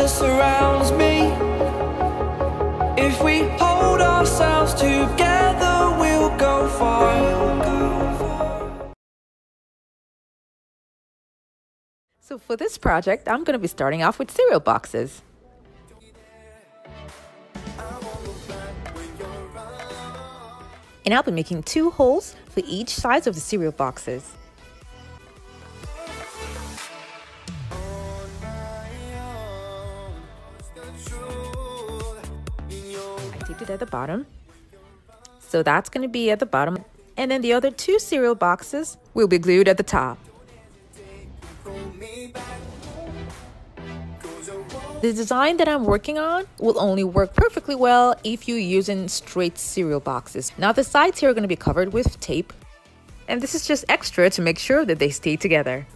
that surrounds me. If we hold ourselves together, we'll go far. So for this project, I'm going to be starting off with cereal boxes. And I'll be making 2 holes for each size of the cereal boxes. I taped it at the bottom, so that's going to be at the bottom, and then the other 2 cereal boxes will be glued at the top. The design that I'm working on will only work perfectly well if you're using straight cereal boxes. Now the sides here are going to be covered with tape, and this is just extra to make sure that they stay together.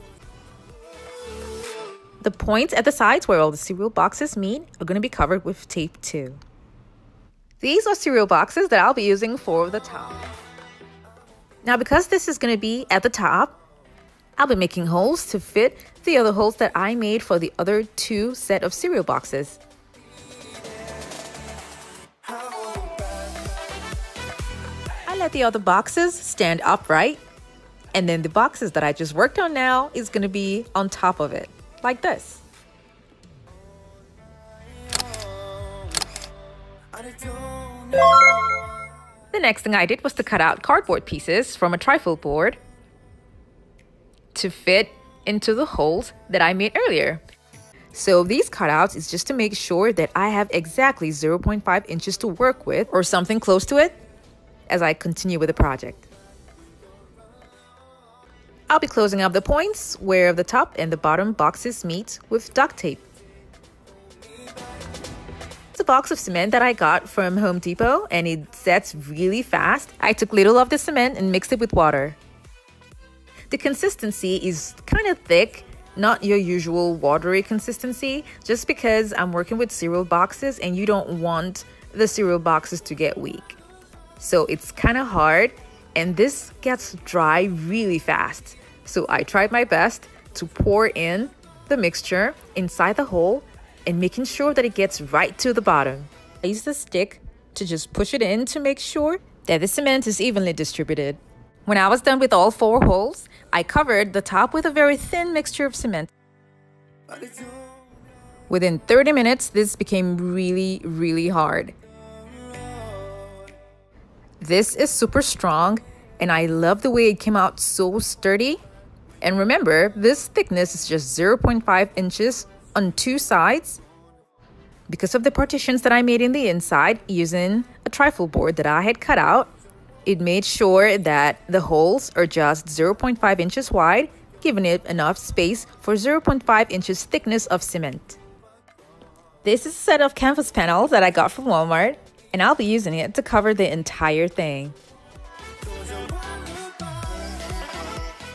The points at the sides where all the cereal boxes meet are going to be covered with tape too. These are cereal boxes that I'll be using for the top. Now because this is going to be at the top, I'll be making holes to fit the other holes that I made for the other 2 set of cereal boxes. I let the other boxes stand upright, and then the boxes that I just worked on now is going to be on top of it, like this. The next thing I did was to cut out cardboard pieces from a trifle board to fit into the holes that I made earlier. So these cutouts is just to make sure that I have exactly 0.5 inches to work with, or something close to it, as I continue with the project. I'll be closing up the points where the top and the bottom boxes meet with duct tape. It's a box of cement that I got from Home Depot, and it sets really fast. I took little of the cement and mixed it with water. The consistency is kind of thick, not your usual watery consistency, just because I'm working with cereal boxes and you don't want the cereal boxes to get weak. So it's kind of hard, and this gets dry really fast. So I tried my best to pour in the mixture inside the hole and making sure that it gets right to the bottom. I use the stick to just push it in to make sure that the cement is evenly distributed. When I was done with all 4 holes, I covered the top with a very thin mixture of cement. Within 30 minutes, this became really hard. This is super strong, and I love the way it came out so sturdy. And remember, this thickness is just 0.5 inches on 2 sides because of the partitions that I made in the inside using a trifle board that I had cut out. It made sure that the holes are just 0.5 inches wide, giving it enough space for 0.5 inches thickness of cement. This is a set of canvas panels that I got from Walmart, and I'll be using it to cover the entire thing.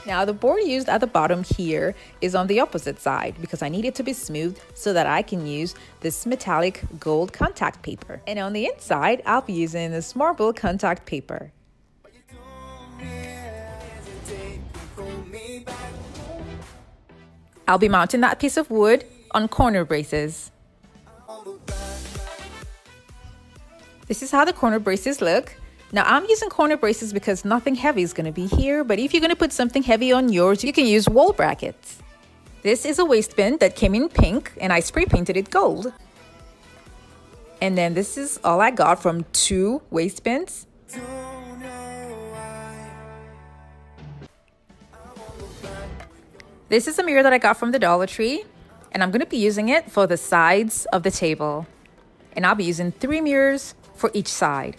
Now the board used at the bottom here is on the opposite side because I need it to be smooth so that I can use this metallic gold contact paper. And on the inside, I'll be using this marble contact paper. I'll be mounting that piece of wood on corner braces. This is how the corner braces look. Now I'm using corner braces because nothing heavy is going to be here, but if you're going to put something heavy on yours, you can use wall brackets. This is a waistband that came in pink, and I spray painted it gold. And then this is all I got from 2 waistbands. This is a mirror that I got from the Dollar Tree, and I'm going to be using it for the sides of the table. And I'll be using 3 mirrors for each side.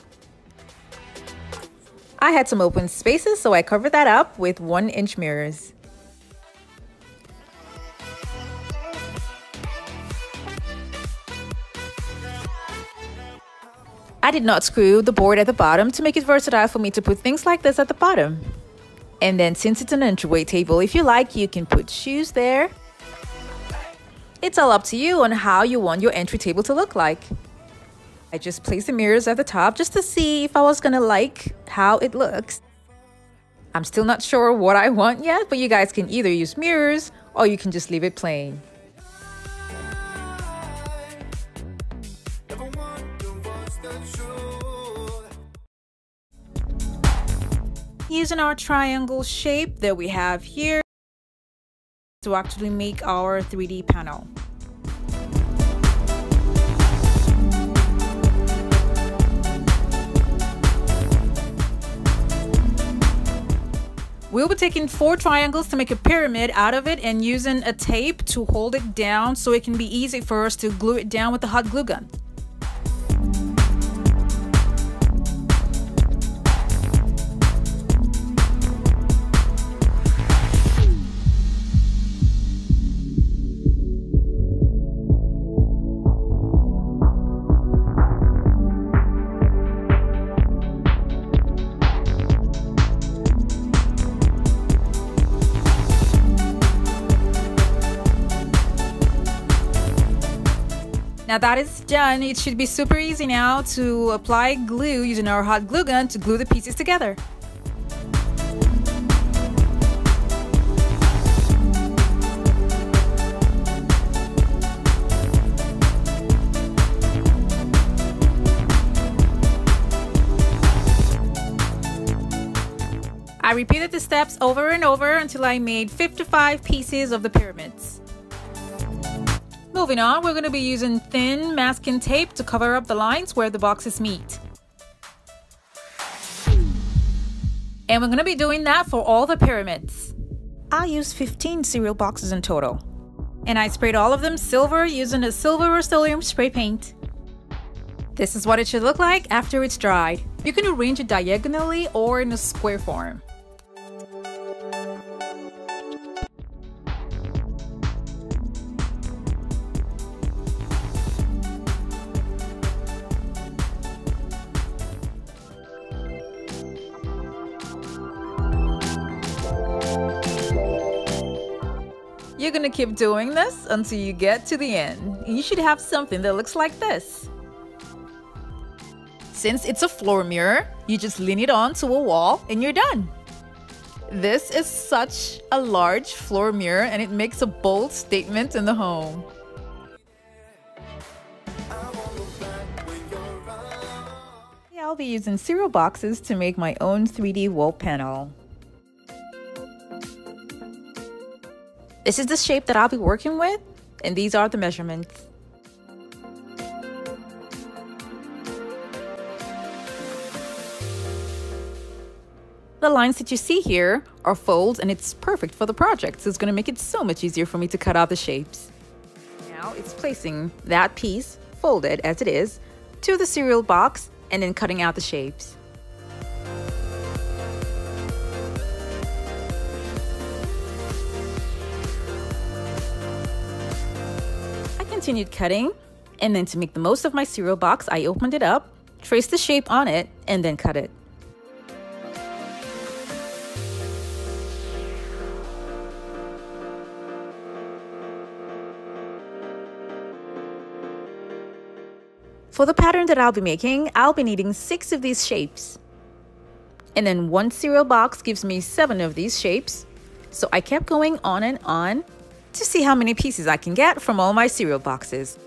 I had some open spaces, so I covered that up with 1-inch mirrors. I did not screw the board at the bottom to make it versatile for me to put things like this at the bottom. And then since it's an entryway table, if you like, you can put shoes there. It's all up to you on how you want your entry table to look like. I just placed the mirrors at the top just to see if I was gonna like how it looks. I'm still not sure what I want yet, but you guys can either use mirrors or you can just leave it plain. using our triangle shape that we have here to actually make our 3D panel. We'll be taking 4 triangles to make a pyramid out of it and using a tape to hold it down so it can be easy for us to glue it down with a hot glue gun. Now that is done, it should be super easy now to apply glue using our hot glue gun to glue the pieces together. I repeated the steps over and over until I made 55 pieces of the pyramids. Moving on, we're going to be using thin masking tape to cover up the lines where the boxes meet. And we're going to be doing that for all the pyramids. I used 15 cereal boxes in total. And I sprayed all of them silver using a silver Rust-Oleum spray paint. This is what it should look like after it's dried. You can arrange it diagonally or in a square form. You're gonna keep doing this until you get to the end. You should have something that looks like this. Since it's a floor mirror, you just lean it onto a wall and you're done. This is such a large floor mirror and it makes a bold statement in the home. I'll be using cereal boxes to make my own 3D wall panel. This is the shape that I'll be working with, and these are the measurements. The lines that you see here are folds, and it's perfect for the project, so it's going to make it so much easier for me to cut out the shapes. Now it's placing that piece, folded as it is, to the cereal box and then cutting out the shapes. Continued cutting, and then to make the most of my cereal box, I opened it up, traced the shape on it, and then cut it. For the pattern that I'll be making, I'll be needing 6 of these shapes. And then one cereal box gives me 7 of these shapes, so I kept going on and on to see how many pieces I can get from all my cereal boxes.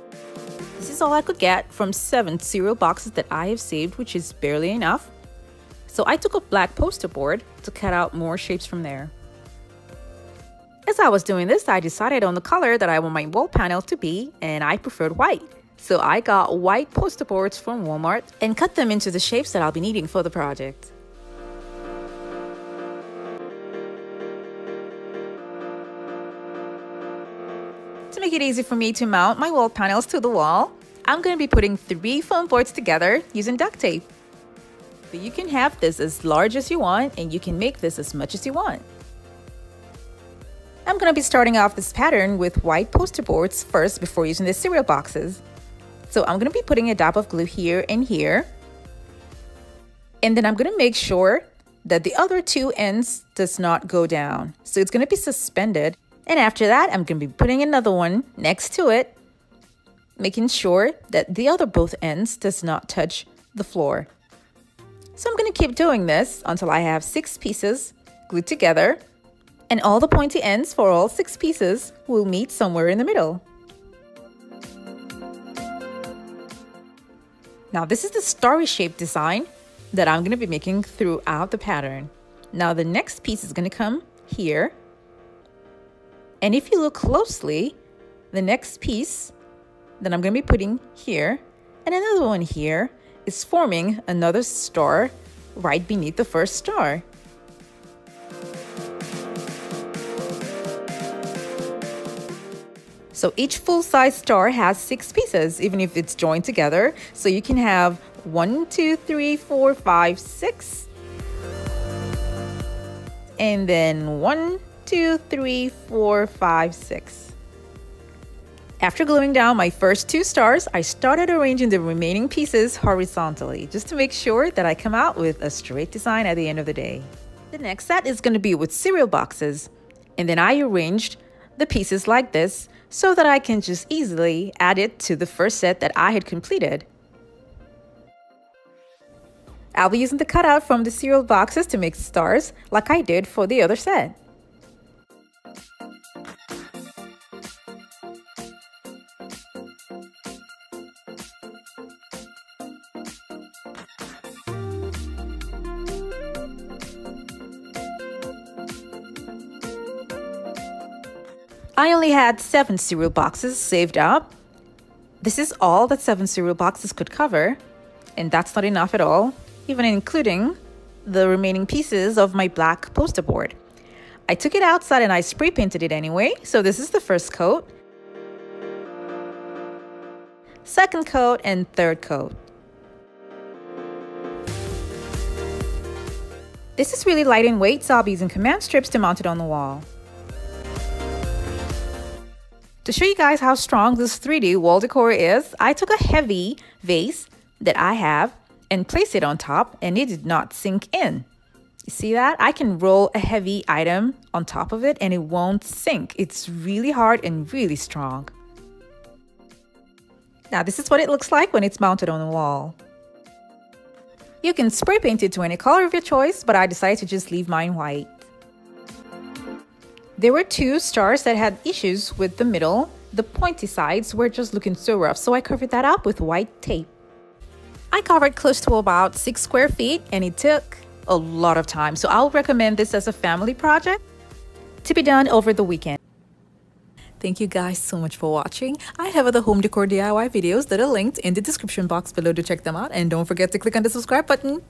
This is all I could get from 7 cereal boxes that I have saved, which is barely enough. So I took a black poster board to cut out more shapes from there. As I was doing this, I decided on the color that I want my wall panel to be, and I preferred white. So I got white poster boards from Walmart and cut them into the shapes that I'll be needing for the project. To make it easy for me to mount my wall panels to the wall, I'm going to be putting 3 foam boards together using duct tape. But you can have this as large as you want, and you can make this as much as you want. I'm going to be starting off this pattern with white poster boards first before using the cereal boxes. So I'm going to be putting a dab of glue here and here. And then I'm going to make sure that the other 2 ends does not go down. So it's going to be suspended. And after that, I'm going to be putting another one next to it, making sure that the other both ends does not touch the floor. So I'm going to keep doing this until I have 6 pieces glued together, and all the pointy ends for all 6 pieces will meet somewhere in the middle. Now this is the story shape design that I'm going to be making throughout the pattern. Now the next piece is going to come here. And if you look closely, the next piece that I'm going to be putting here and another one here is forming another star right beneath the first star. So each full-size star has 6 pieces, even if it's joined together. So you can have 1, 2, 3, 4, 5, 6. And then 1, 2, 3, 4, 5, 6. After gluing down my first 2 stars, I started arranging the remaining pieces horizontally just to make sure that I come out with a straight design at the end of the day. The next set is going to be with cereal boxes, and then I arranged the pieces like this so that I can just easily add it to the first set that I had completed. I'll be using the cutout from the cereal boxes to make stars like I did for the other set. I only had 7 cereal boxes saved up. This is all that 7 cereal boxes could cover, and that's not enough at all, even including the remaining pieces of my black poster board. I took it outside and I spray painted it anyway, so this is the first coat, second coat, and third coat. This is really light in weight, so I'll be using command strips to mount it on the wall. To show you guys how strong this 3D wall decor is, I took a heavy vase that I have and placed it on top, and it did not sink in. You see that? I can roll a heavy item on top of it and it won't sink. It's really hard and really strong. Now this is what it looks like when it's mounted on the wall. You can spray paint it to any color of your choice, but I decided to just leave mine white. There were 2 stars that had issues with the middle. The pointy sides were just looking so rough, so I covered that up with white tape. I covered close to about 6 square feet and it took a lot of time, so I'll recommend this as a family project to be done over the weekend. Thank you guys so much for watching. I have other home decor DIY videos that are linked in the description box below to check them out, and don't forget to click on the subscribe button.